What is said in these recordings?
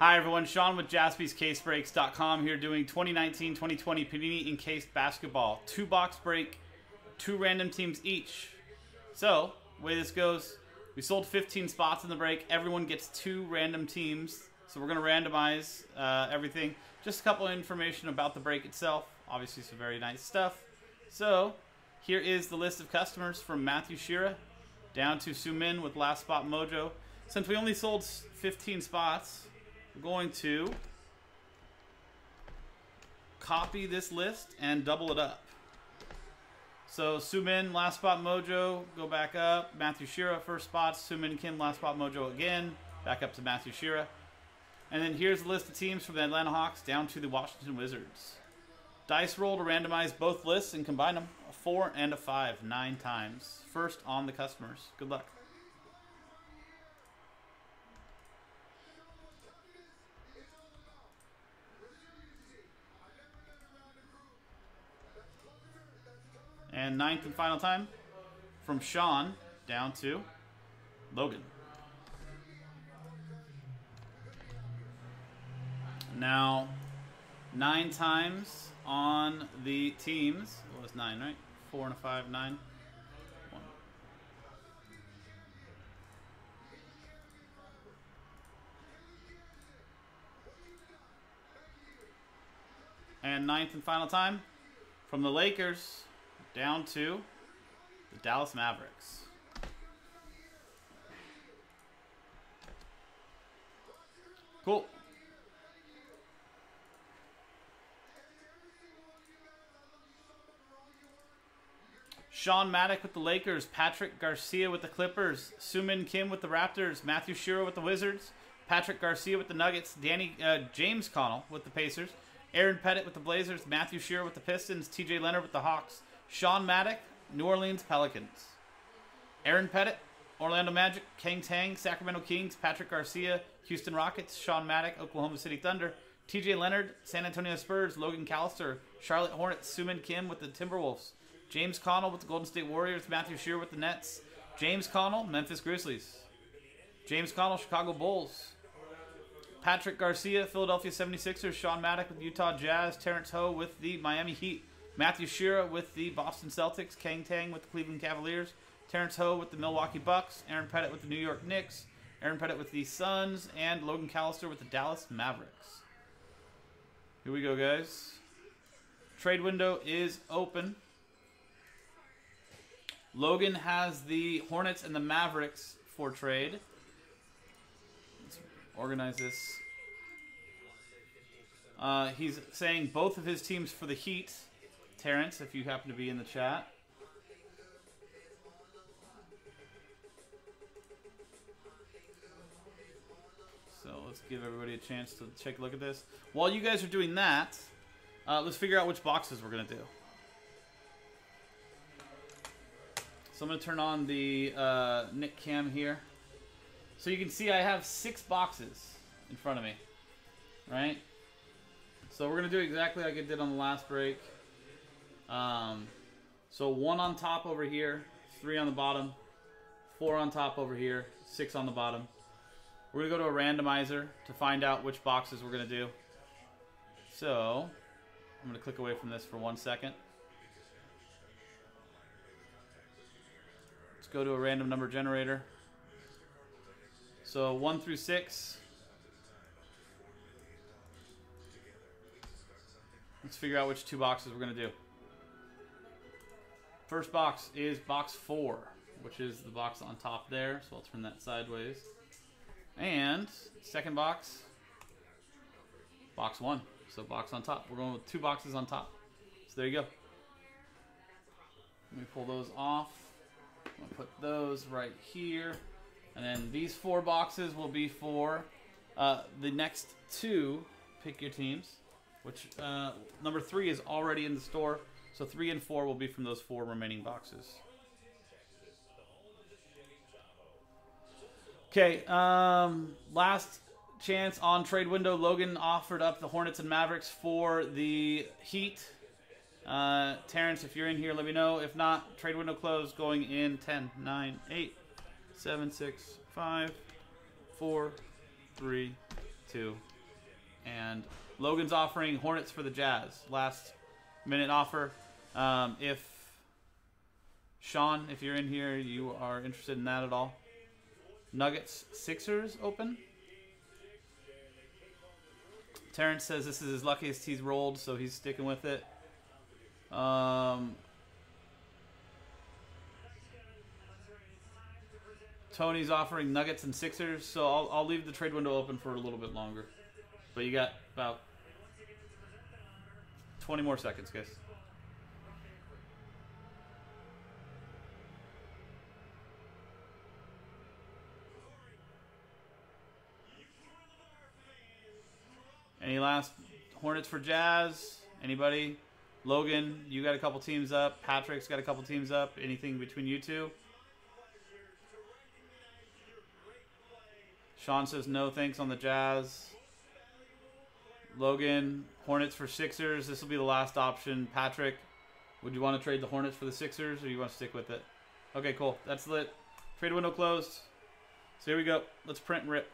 Hi everyone, Sean with JaspysCaseBreaks.com here doing 2019-2020 Panini Encased Basketball. 2-box break, 2 random teams each. So, the way this goes, we sold 15 spots in the break. Everyone gets 2 random teams. So we're going to randomize everything. Just a couple of information about the break itself. Obviously some very nice stuff. So, here is the list of customers from Matthew Shira down to Sumin with Last Spot Mojo. Since we only sold 15 spots, we're going to copy this list and double it up. So Sumin, Last Spot Mojo, go back up. Matthew Shira, first spot. Sumin Kim, Last Spot Mojo again. Back up to Matthew Shira. And then here's the list of teams from the Atlanta Hawks down to the Washington Wizards. Dice roll to randomize both lists and combine them. A 4 and a 5, 9 times. First on the customers. Good luck. And 9th and final time from Sean down to Logan. Now, 9 times on the teams. What was 9, right? 4 and a 5, 9. 1. And 9th and final time from the Lakers down to the Dallas Mavericks. Cool. Sean Maddock with the Lakers. Patrick Garcia with the Clippers. Sumin Kim with the Raptors. Matthew Shira with the Wizards. Patrick Garcia with the Nuggets. James Connell with the Pacers. Aaron Pettit with the Blazers. Matthew Shira with the Pistons. TJ Leonard with the Hawks. Sean Maddock, New Orleans Pelicans. Aaron Pettit, Orlando Magic. Kang Tang, Sacramento Kings. Patrick Garcia, Houston Rockets. Sean Maddock, Oklahoma City Thunder. TJ Leonard, San Antonio Spurs. Logan Callister, Charlotte Hornets. Sumin Kim with the Timberwolves. James Connell with the Golden State Warriors. Matthew Shearer with the Nets. James Connell, Memphis Grizzlies. James Connell, Chicago Bulls. Patrick Garcia, Philadelphia 76ers. Sean Maddock with Utah Jazz. Terrence Ho with the Miami Heat. Matthew Shira with the Boston Celtics. Kang Tang with the Cleveland Cavaliers. Terrence Ho with the Milwaukee Bucks. Aaron Pettit with the New York Knicks. Aaron Pettit with the Suns. And Logan Callister with the Dallas Mavericks. Here we go, guys. Trade window is open. Logan has the Hornets and the Mavericks for trade. Let's organize this. He's saying both of his teams for the Heat. Terrence, if you happen to be in the chat. So let's give everybody a chance to take a look at this. While you guys are doing that, let's figure out which boxes we're going to do. So I'm going to turn on the Nick Cam here. So you can see I have 6 boxes in front of me, right? So we're going to do exactly like I did on the last break. So 1 on top over here, 3 on the bottom, 4 on top over here, 6 on the bottom. We're going to go to a randomizer to find out which boxes we're going to do. So I'm going to click away from this for 1 second. Let's go to a random number generator. So 1 through 6. Let's figure out which 2 boxes we're going to do. First box is box 4, which is the box on top there. So I'll turn that sideways. And second box, box 1. So box on top. We're going with 2 boxes on top. So there you go. Let me pull those off. I'm going to put those right here. And then these 4 boxes will be for the next 2 pick your teams, which number 3 is already in the store. So 3 and 4 will be from those 4 remaining boxes. Okay, last chance on trade window. Logan offered up the Hornets and Mavericks for the Heat. Terrence, if you're in here, let me know. If not, trade window closed going in 10, 9, 8, 7, 6, 5, 4, 3, two. And Logan's offering Hornets for the Jazz. Last minute offer. If Sean, if you're in here, you are interested in that at all. Nuggets Sixers open. Terrence says this is his luckiest he's rolled, so he's sticking with it. Tony's offering Nuggets and Sixers, so I'll leave the trade window open for a little bit longer. But you got about 20 more seconds, guys. Any last Hornets for Jazz? Anybody? Logan, you got a couple teams up. Patrick's got a couple teams up. Anything between you two? Sean says no thanks on the Jazz. Logan, Hornets for Sixers. This will be the last option. Patrick, would you want to trade the Hornets for the Sixers, or you want to stick with it? Okay, cool. That's lit. Trade window closed. So here we go. Let's print and rip.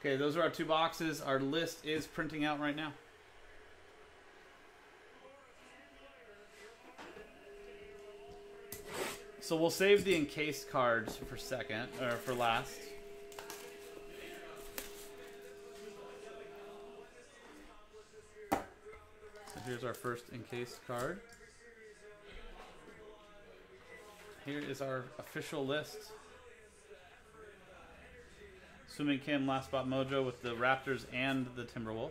Okay, those are our two boxes. Our list is printing out right now. So we'll save the encased cards for second, or for last. So here's our first encased card. Here is our official list. Assuming Kim, Last Spot Mojo with the Raptors and the Timberwolves.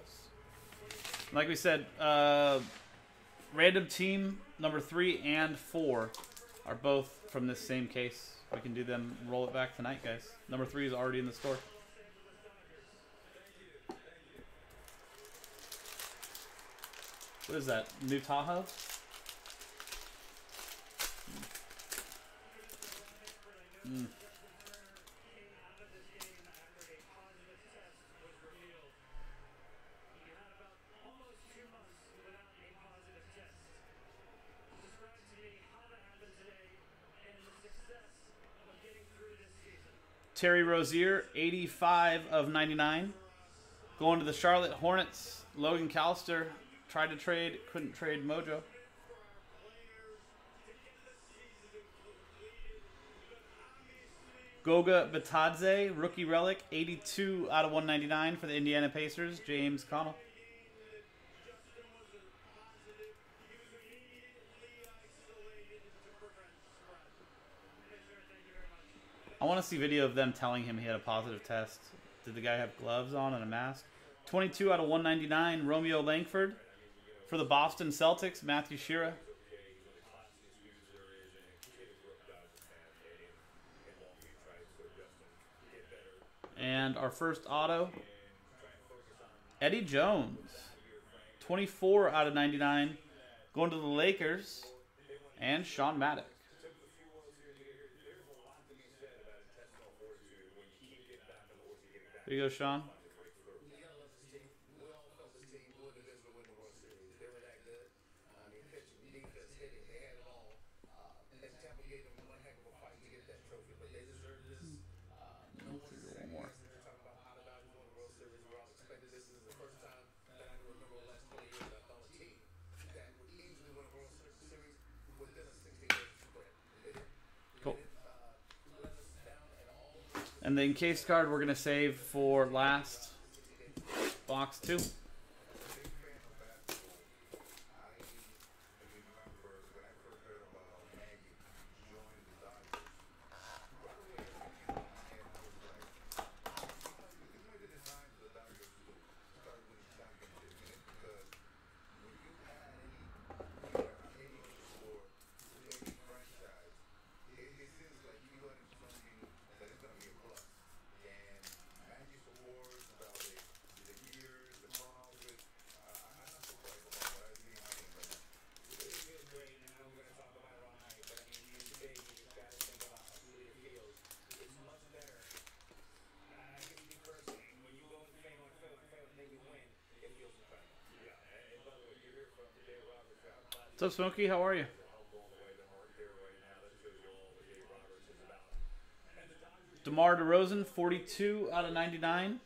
Like we said, random team number 3 and 4 are both from this same case. We can do them, roll it back tonight, guys. Number 3 is already in the store. What is that? New Tahoe? Mm. Terry Rozier, 85 of 99. Going to the Charlotte Hornets. Logan Callister tried to trade, couldn't trade Mojo. Goga Batadze, rookie relic, 82 out of 199 for the Indiana Pacers, James Connell. I want to see video of them telling him he had a positive test. Did the guy have gloves on and a mask? 22 out of 199, Romeo Langford. For the Boston Celtics, Matthew Shearer. And our first auto, Eddie Jones. 24 out of 99, going to the Lakers. And Sean Maddox. There you go, Sean. One more. And the encased card we're going to save for last, box 2. What's up, Smokey? How are you? DeMar DeRozan, 42 out of 99.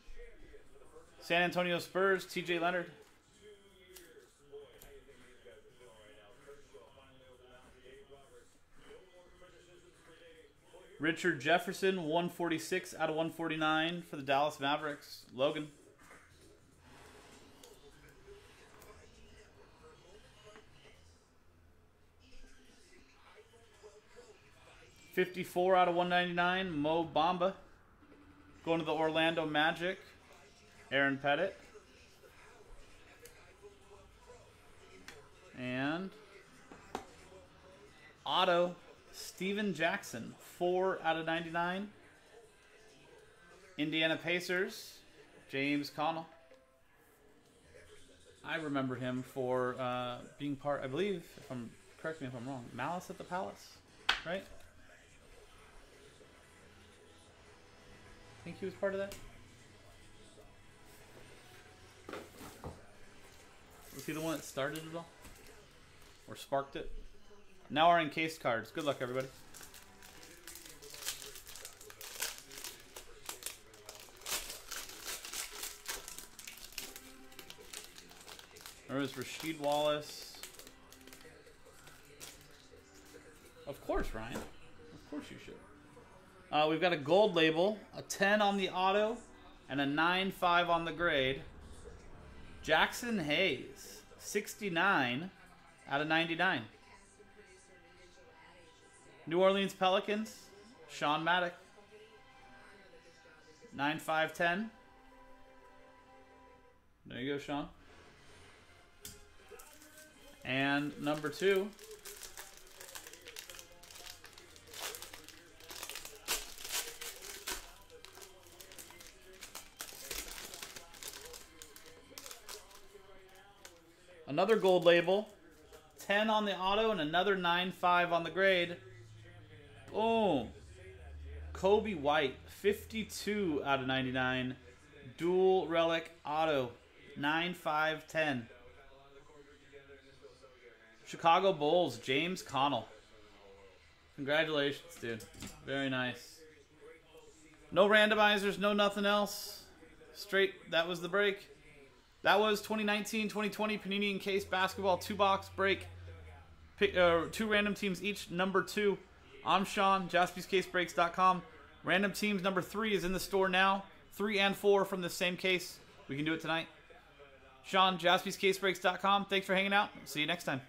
San Antonio Spurs, TJ Leonard. Richard Jefferson, 146 out of 149 for the Dallas Mavericks. Logan. /199, Mo Bamba. Going to the Orlando Magic, Aaron Pettit. And auto, Steven Jackson, 4 out of 99. Indiana Pacers, James Connell. I remember him for being part, I believe, if I'm, correct me if I'm wrong, Malice at the Palace, right? I think he was part of that. Was he the one that started it all? Or sparked it? Now our encased cards. Good luck, everybody. There was Rasheed Wallace. Of course, Ryan. Of course you should. We've got a gold label, a 10 on the auto, and a 9.5 on the grade. Jackson Hayes, 69 out of 99. New Orleans Pelicans, Sean Maddock, 9.5/10. There you go, Sean. And number 2. Another gold label, 10 on the auto and another 9.5 on the grade. Boom. Kobe White, 52 out of 99. Dual relic auto, 9.5/10. Chicago Bulls, James Connell. Congratulations, dude. Very nice. No randomizers, no nothing else. Straight, that was the break. That was 2019-2020 Panini Encased Basketball 2-box break. Two random teams each, number 2. I'm Sean, JaspysCaseBreaks.com. Random teams number 3 is in the store now. 3 and 4 from the same case. We can do it tonight. Sean, JaspysCaseBreaks.com. Thanks for hanging out. See you next time.